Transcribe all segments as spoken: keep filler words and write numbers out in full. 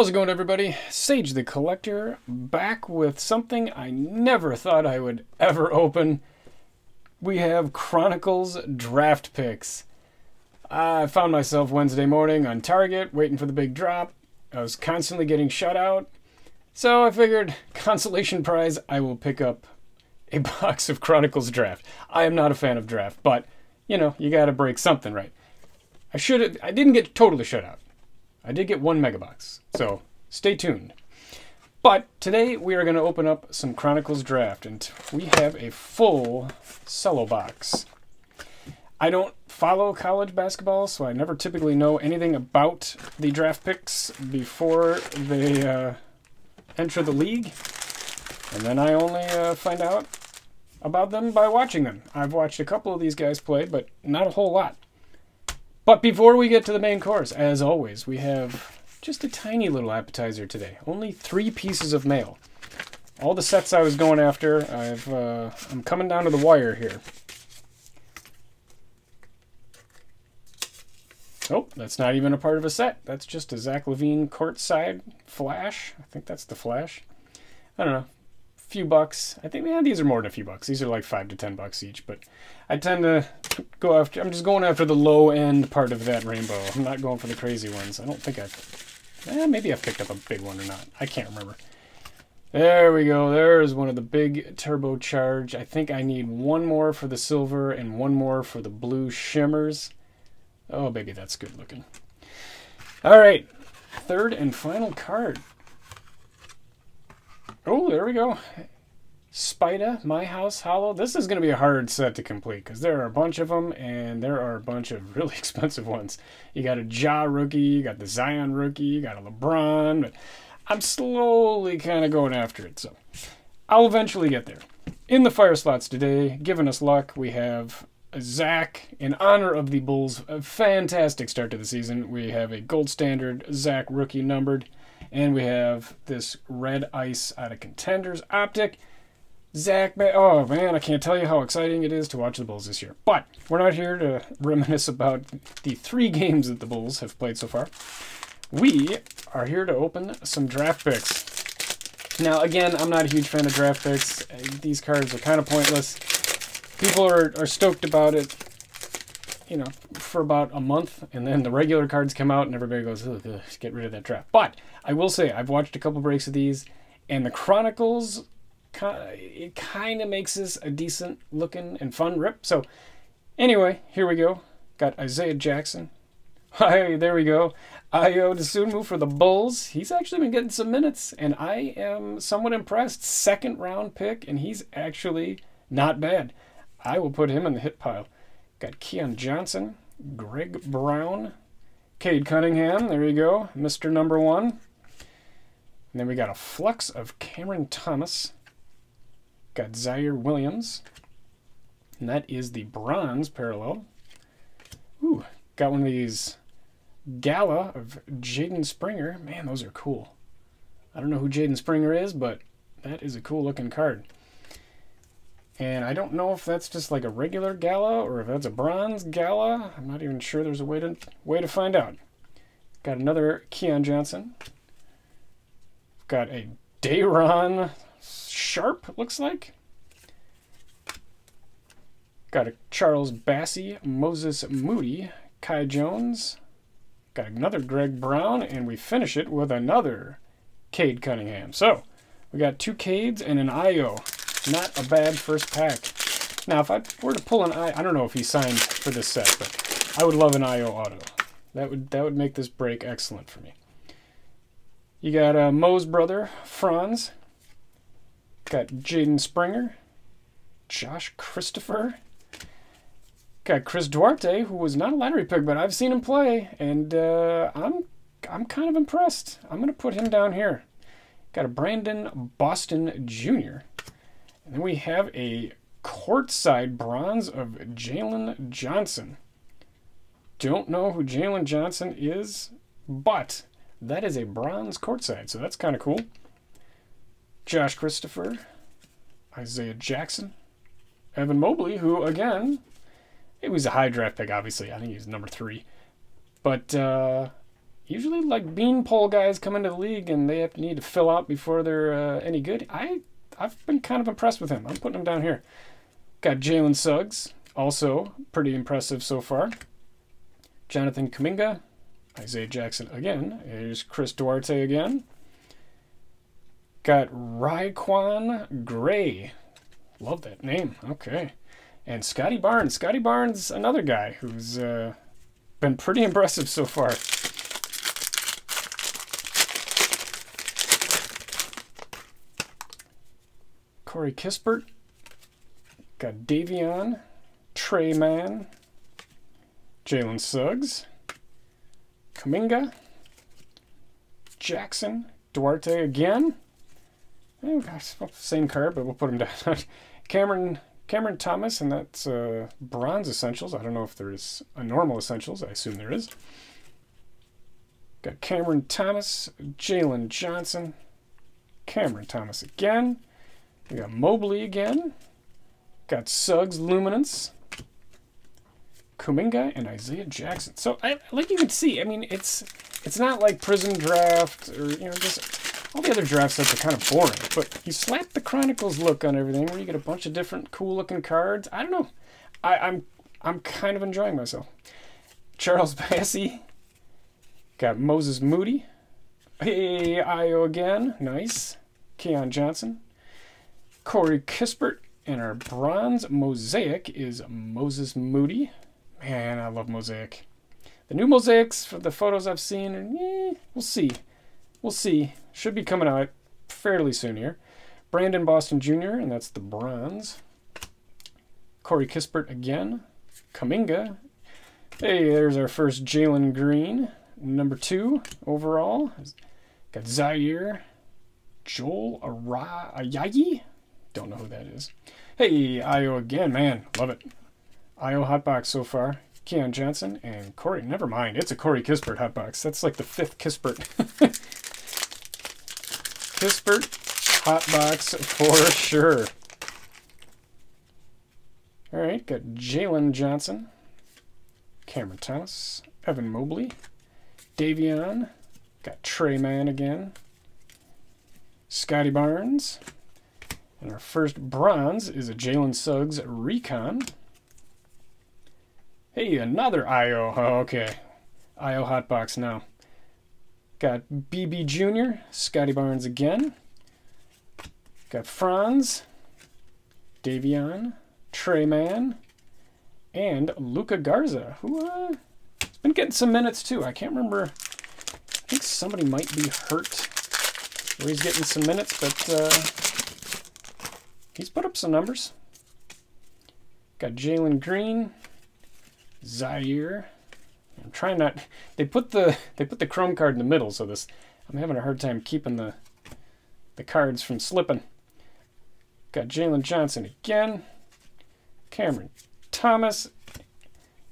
How's it going, everybody? Sage the Collector, back with something I never thought I would ever open. We have Chronicles Draft Picks. I found myself Wednesday morning on Target, waiting for the big drop. I was constantly getting shut out. So I figured, consolation prize, I will pick up a box of Chronicles Draft. I am not a fan of draft, but, you know, you gotta break something, right? I should I didn't get totally shut out. I did get one mega box, so stay tuned. But today we are going to open up some Chronicles Draft, and we have a full cello box. I don't follow college basketball, so I never typically know anything about the draft picks before they uh, enter the league. And then I only uh, find out about them by watching them. I've watched a couple of these guys play, but not a whole lot. But before we get to the main course, as always, we have just a tiny little appetizer today. Only three pieces of mail. All the sets I was going after, I've, uh, I'm coming down to the wire here. Oh, that's not even a part of a set. That's just a Zach Levine courtside flash. I think that's the flash. I don't know. Few bucks. I think, yeah, these are more than a few bucks. These are like five to ten bucks each, but I tend to go after, I'm just going after the low end part of that rainbow. I'm not going for the crazy ones. I don't think I've, eh, maybe I've picked up a big one or not. I can't remember. There we go. There's one of the big turbocharged. I think I need one more for the silver and one more for the blue shimmers. Oh, baby, that's good looking. All right. Third and final card. Oh, there we go. Spida, My House Hollow. This is going to be a hard set to complete because there are a bunch of them, and there are a bunch of really expensive ones. You got a Ja rookie, you got the Zion rookie, you got a LeBron. But I'm slowly kind of going after it, so I'll eventually get there. In the fire slots today, giving us luck, we have Zach. In honor of the Bulls' fantastic start to the season, we have a gold standard Zach rookie numbered. And we have this red ice out of Contenders Optic. Zach, oh man, I can't tell you how exciting it is to watch the Bulls this year. But we're not here to reminisce about the three games that the Bulls have played so far. We are here to open some draft picks. Now, again, I'm not a huge fan of draft picks. These cards are kind of pointless. People are, are stoked about it, you know, for about a month, and then the regular cards come out and everybody goes, ugh, ugh, get rid of that draft. But I will say, I've watched a couple breaks of these, and the Chronicles, it kind of makes this a decent looking and fun rip. So anyway, here we go. Got Isaiah Jackson. Hi, there we go. Ayo Dosunmu for the Bulls. He's actually been getting some minutes, and I am somewhat impressed. Second round pick, and he's actually not bad. I will put him in the hit pile. Got Keon Johnson, Greg Brown, Cade Cunningham, there you go, Mister Number One. And then we got a flux of Cameron Thomas. Got Zaire Williams. And that is the bronze parallel. Ooh, got one of these Gala of Jaden Springer. Man, those are cool. I don't know who Jaden Springer is, but that is a cool looking card. And I don't know if that's just like a regular Gala or if that's a bronze Gala. I'm not even sure there's a way to way to find out. Got another Keon Johnson. Got a Dayron Sharp, it looks like. Got a Charles Bassey, Moses Moody, Kai Jones. Got another Greg Brown, and we finish it with another Cade Cunningham. So we got two Cades and an Io. Not a bad first pack. Now, if I were to pull an I, I don't know if he signed for this set, but I would love an I O auto. That would that would make this break excellent for me. You got uh, Mo's brother, Franz. Got Jaden Springer. Josh Christopher. Got Chris Duarte, who was not a lottery pick, but I've seen him play, and uh, I'm I'm kind of impressed. I'm gonna put him down here. Got a Brandon Boston Junior And then we have a courtside bronze of Jalen Johnson. Don't know who Jalen Johnson is, but that is a bronze courtside, so that's kind of cool. Josh Christopher, Isaiah Jackson, Evan Mobley, who, again, it was a high draft pick, obviously. I think he's number three. But uh, usually like beanpole guys come into the league and they have to need to fill out before they're uh, any good. I, I've been kind of impressed with him. I'm putting him down here. Got Jalen Suggs, also pretty impressive so far. Jonathan Kuminga, Isaiah Jackson again. Here's Chris Duarte again. Got Raekwon Gray. Love that name. Okay. And Scotty Barnes. Scotty Barnes, another guy who's uh, been pretty impressive so far. Corey Kispert. Got Davion. Trey Mann. Jalen Suggs. Kuminga. Jackson. Duarte again. Oh, gosh, same card, but we'll put him down. Cameron Cameron Thomas, and that's uh, Bronze Essentials. I don't know if there is a normal Essentials. I assume there is. Got Cameron Thomas, Jalen Johnson, Cameron Thomas again. We got Mobley again. Got Suggs, Luminance, Kuminga, and Isaiah Jackson. So, I, like you can see, I mean, it's it's not like Prison Draft or, you know, just... all the other draft sets are kind of boring, but you slap the Chronicles look on everything where you get a bunch of different cool-looking cards. I don't know. I, I'm I'm kind of enjoying myself. Charles Bassey. Got Moses Moody. Hey, Ayo again. Nice. Keon Johnson. Corey Kispert. And our bronze mosaic is Moses Moody. Man, I love mosaic. The new mosaics for the photos I've seen, eh, we'll see. We'll see. Should be coming out fairly soon here. Brandon Boston Junior, and that's the bronze. Corey Kispert again. Kuminga. Hey, there's our first Jalen Green. Number two overall. Got Zaire. Joel Ayayi. Don't know who that is. Hey, Ayo again, man. Love it. Ayo Hotbox so far. Keon Johnson and Corey. Never mind. It's a Corey Kispert Hotbox. That's like the fifth Kispert. Kispert Hotbox for sure. All right, got Jalen Johnson, Cameron Thomas, Evan Mobley, Davion, got Trey Mann again, Scotty Barnes, and our first bronze is a Jalen Suggs Recon. Hey, another I O. Oh, okay, I O Hotbox now. Got B B Junior, Scotty Barnes again. Got Franz, Davion, Trey Mann, and Luca Garza, who uh, has been getting some minutes too. I can't remember. I think somebody might be hurt where he's getting some minutes, but uh, he's put up some numbers. Got Jalen Green, Zaire. I'm trying not. They put the they put the chrome card in the middle, so this I'm having a hard time keeping the the cards from slipping. Got Jalen Johnson again, Cameron Thomas,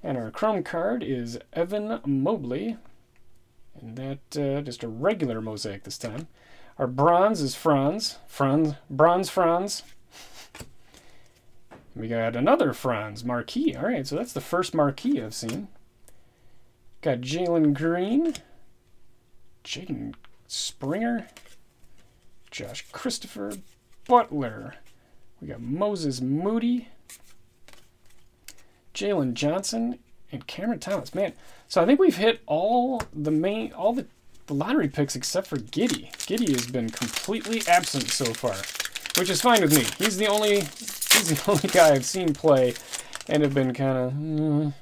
and our chrome card is Evan Mobley, and that uh, just a regular mosaic this time. Our bronze is Franz, Franz, bronze Franz. We got another Franz Marquis. All right, so that's the first Marquis I've seen. Got Jalen Green, Jaden Springer, Josh Christopher, Butler. We got Moses Moody, Jalen Johnson, and Cameron Thomas. Man, so I think we've hit all the main, all the lottery picks except for Giddey. Giddey has been completely absent so far, which is fine with me. He's the only, he's the only guy I've seen play and have been kind of. Mm,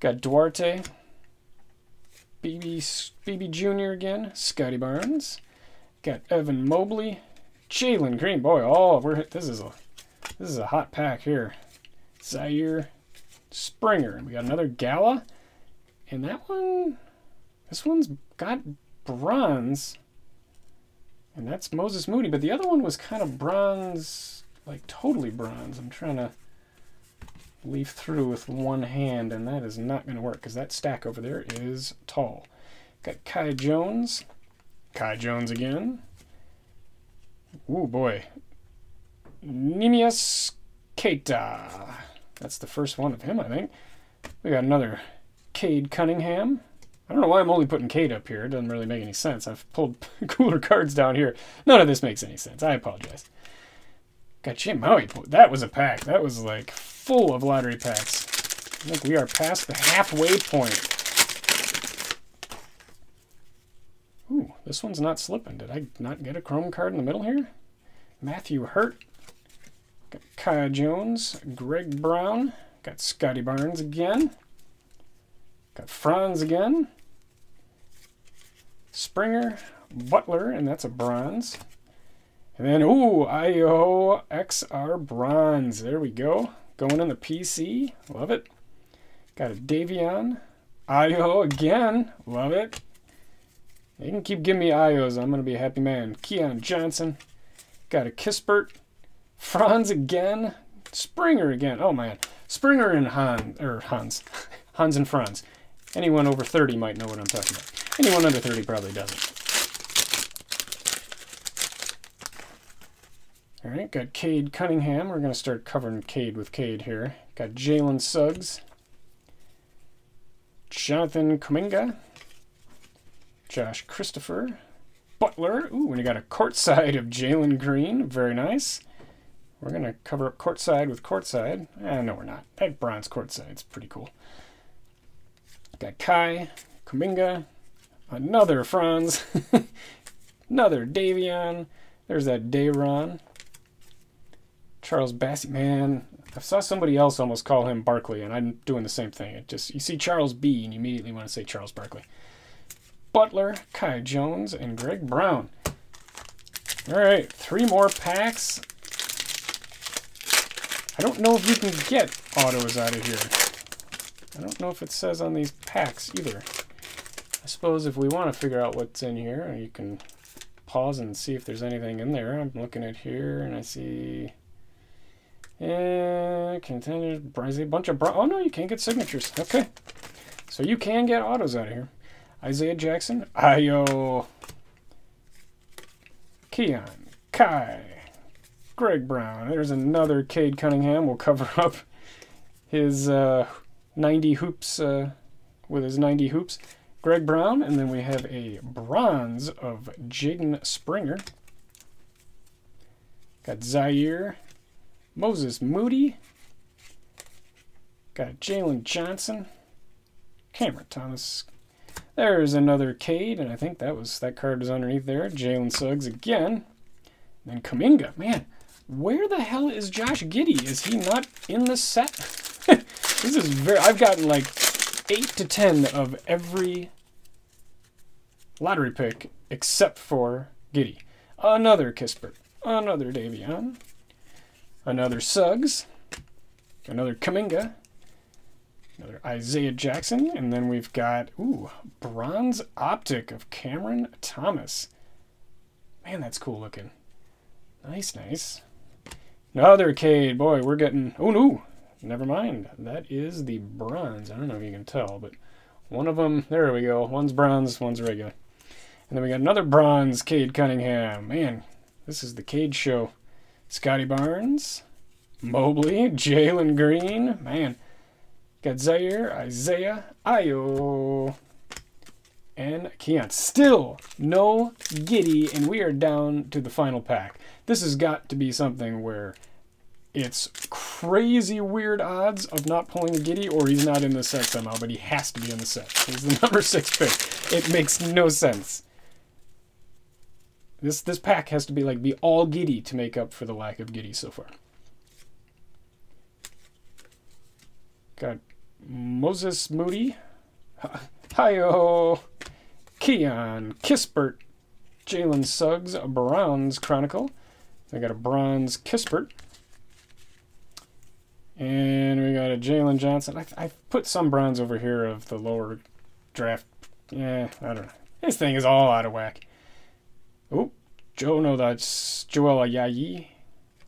Got Duarte, B B, B B Junior again, Scotty Barnes, got Evan Mobley, Jalen Green. Boy, oh, we're this is a this is a hot pack here. Zaire, Springer. We got another Gala, and that one, this one's got bronze, and that's Moses Moody. But the other one was kind of bronze, like totally bronze. I'm trying to leaf through with one hand, and that is not going to work because that stack over there is tall. Got Kai Jones. Kai Jones again. Ooh, boy. Nemias Keita. That's the first one of him, I think. We got another Cade Cunningham. I don't know why I'm only putting Cade up here. It doesn't really make any sense. I've pulled cooler cards down here. None of this makes any sense. I apologize. Got Jim Maui. That was a pack. That was, like, full of lottery packs. I think we are past the halfway point. Ooh, this one's not slipping. Did I not get a chrome card in the middle here? Matthew Hurt. Got Kai Jones. Greg Brown. Got Scotty Barnes again. Got Franz again. Springer. Butler, and that's a bronze. And then, ooh, Ayo X R bronze. There we go. Going in the P C. Love it. Got a Davion. Ayo again. Love it. You can keep giving me Ayos. I'm going to be a happy man. Keon Johnson. Got a Kispert. Franz again. Springer again. Oh, man. Springer and Han, or Hans. Hans and Franz. Anyone over thirty might know what I'm talking about. Anyone under thirty probably doesn't. All right, got Cade Cunningham. We're going to start covering Cade with Cade here. Got Jalen Suggs. Jonathan Kuminga. Josh Christopher. Butler. Ooh, and you got a courtside of Jalen Green. Very nice. We're going to cover up courtside with courtside. Eh, no, we're not. That bronze courtside's pretty cool. Got Kai, Kuminga. Another Franz. Another Davion. There's that Dayron. Charles Bassey. Man, I saw somebody else almost call him Barkley, and I'm doing the same thing. It just, you see Charles B, and you immediately want to say Charles Barkley. Butler, Kai Jones, and Greg Brown. All right, three more packs. I don't know if you can get autos out of here. I don't know if it says on these packs either. I suppose if we want to figure out what's in here, you can pause and see if there's anything in there. I'm looking at here and I see eh, contenders, a bunch of bron- oh no, you can't get signatures. Okay, so you can get autos out of here. Isaiah Jackson, Ayo, Keon, Kai, Greg Brown. There's another Cade Cunningham. We'll cover up his uh, ninety hoops uh, with his ninety hoops. Greg Brown, and then we have a bronze of Jaden Springer. Got Zaire, Moses Moody, got Jalen Johnson, Cameron Thomas. There's another Cade, and I think that was that card was underneath there. Jalen Suggs again, and then Kuminga. Man, where the hell is Josh Giddey? Is he not in the set? This is very. I've gotten like eight to ten of every lottery pick except for Giddey. Another Kispert. Another Davion. Another Suggs. Another Kuminga. Another Isaiah Jackson. And then we've got, ooh, bronze optic of Cameron Thomas. Man, that's cool looking. Nice, nice. Another Cade. Boy, we're getting, oh no. Never mind. That is the bronze. I don't know if you can tell, but one of them, there we go. One's bronze, one's regular. And then we got another bronze Cade Cunningham. Man, this is the Cade show. Scotty Barnes, Mobley, Jalen Green. Man, got Zaire, Isaiah, Ayo, and Keon. Still no Giddey, and we are down to the final pack. This has got to be something where it's crazy weird odds of not pulling a Giddey, or he's not in the set somehow, but he has to be in the set. He's the number six pick. It makes no sense. This this pack has to be like be all Giddey to make up for the lack of Giddey so far. Got Moses Moody, Hiyo, Keon, Kispert, Jalen Suggs, a bronze Chronicle. They got a bronze Kispert. And we got a Jalen Johnson. I, I put some bronze over here of the lower draft. Yeah, I don't know. This thing is all out of whack. Oh, Joe, no, that's Joel Ayayi.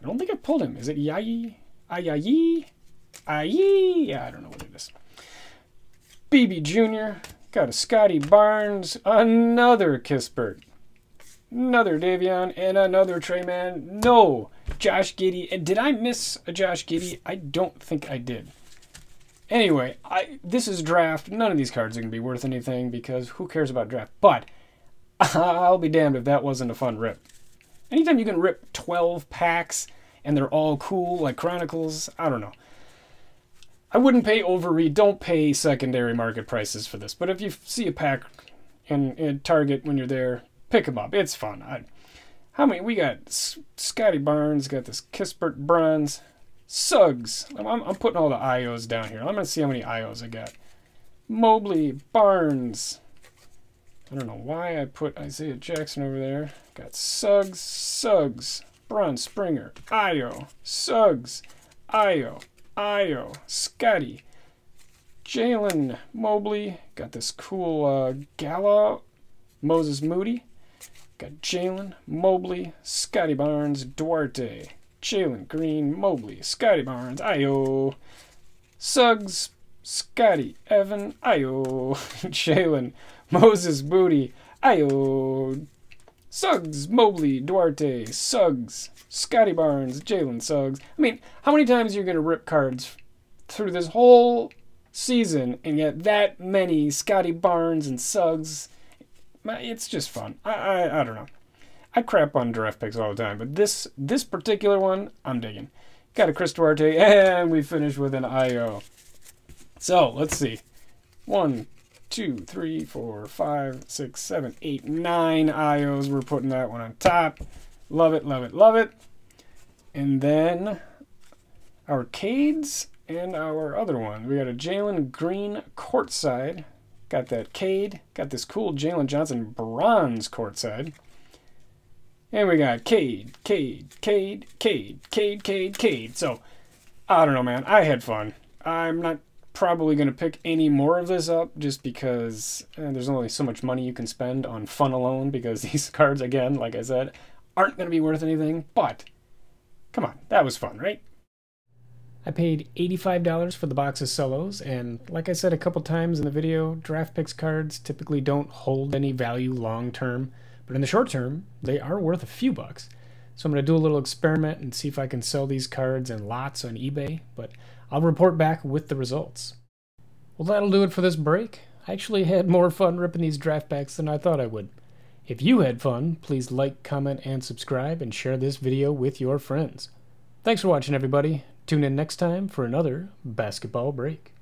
I don't think I pulled him. Is it Yayi? Ayayi? Ayayi? Yeah, I don't know what it is. B B Junior Got a Scotty Barnes. Another Kispert. Another Davion. And another Trey Mann. No! Josh Giddey. And did I miss a Josh Giddey? I don't think I did. Anyway, I this is draft. None of these cards are going to be worth anything because who cares about draft? But I'll be damned if that wasn't a fun rip. Anytime you can rip twelve packs and they're all cool, like Chronicles, I don't know. I wouldn't pay overread. Don't pay secondary market prices for this. But if you see a pack in, in Target when you're there, pick them up. It's fun. I, how many? We got S Scotty Barnes, got this Kispert Bronze. Suggs. I'm, I'm putting all the I Os down here. I'm going to see how many I Os I got. Mobley, Barnes. I don't know why I put Isaiah Jackson over there. Got Suggs, Suggs, Bron Springer, Ayo, Suggs, Ayo, Ayo, Scotty, Jalen Mobley. Got this cool uh, Gala, Moses Moody. Got Jalen Mobley, Scotty Barnes, Duarte. Jalen Green, Mobley, Scotty Barnes, Ayo, Suggs, Scotty, Evan, Ayo, Jalen, Moses Moody, Ayo, Suggs, Mobley, Duarte, Suggs, Scotty Barnes, Jalen Suggs. I mean, how many times are you going to rip cards through this whole season and get that many Scotty Barnes and Suggs? It's just fun. I, I, I don't know. I crap on draft picks all the time, but this this particular one, I'm digging. Got a Chris Duarte, and we finish with an I O. So, let's see. One, two, three, four, five, six, seven, eight, nine I Os. We're putting that one on top. Love it, love it, love it. And then our Cades and our other one. We got a Jalen Green courtside. Got that Cade. Got this cool Jalen Johnson bronze courtside. And we got Cade, Cade, Cade, Cade, Cade, Cade, Cade. So, I don't know, man. I had fun. I'm not probably going to pick any more of this up just because eh, there's only so much money you can spend on fun alone because these cards, again, like I said, aren't going to be worth anything. But, come on. That was fun, right? I paid eighty-five dollars for the box of Solos, and like I said a couple times in the video, draft picks cards typically don't hold any value long-term. But in the short term, they are worth a few bucks. So I'm going to do a little experiment and see if I can sell these cards in lots on eBay, but I'll report back with the results. Well, that'll do it for this break. I actually had more fun ripping these draft packs than I thought I would. If you had fun, please like, comment, and subscribe, and share this video with your friends. Thanks for watching, everybody. Tune in next time for another basketball break.